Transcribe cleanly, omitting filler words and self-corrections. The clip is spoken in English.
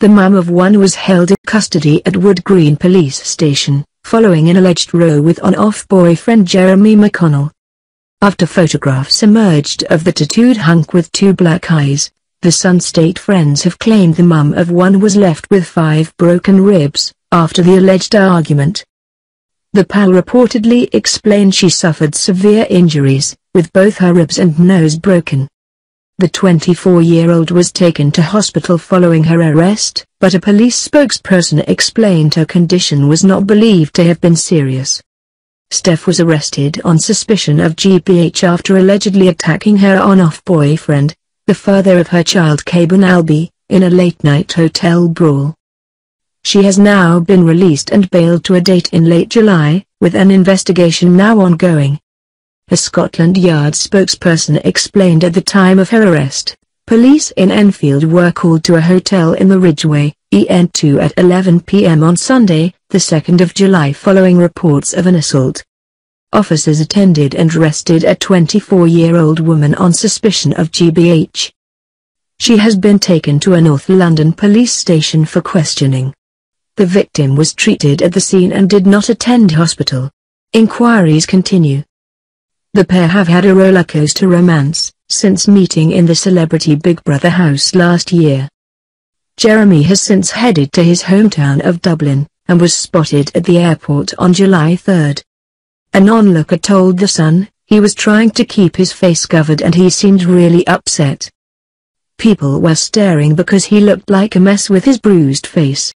The mum of one was held in custody at Wood Green Police Station, following an alleged row with on-off boyfriend Jeremy McConnell. After photographs emerged of the tattooed hunk with two black eyes, the Sun State friends have claimed the mum of one was left with 5 broken ribs, after the alleged argument. The pal reportedly explained she suffered severe injuries, with both her ribs and nose broken. The 24-year-old was taken to hospital following her arrest, but a police spokesperson explained her condition was not believed to have been serious. Steph was arrested on suspicion of GBH after allegedly attacking her on-off boyfriend, the father of her child Cavan Albi, in a late-night hotel brawl. She has now been released and bailed to a date in late July, with an investigation now ongoing. A Scotland Yard spokesperson explained at the time of her arrest, police in Enfield were called to a hotel in the Ridgeway, EN2 at 11 p.m. on Sunday, the 2nd of July following reports of an assault. Officers attended and arrested a 24-year-old woman on suspicion of GBH. She has been taken to a North London police station for questioning. The victim was treated at the scene and did not attend hospital. Inquiries continue. The pair have had a rollercoaster romance, since meeting in the celebrity Big Brother house last year. Jeremy has since headed to his hometown of Dublin, and was spotted at the airport on July 3. An onlooker told The Sun, he was trying to keep his face covered and he seemed really upset. People were staring because he looked like a mess with his bruised face.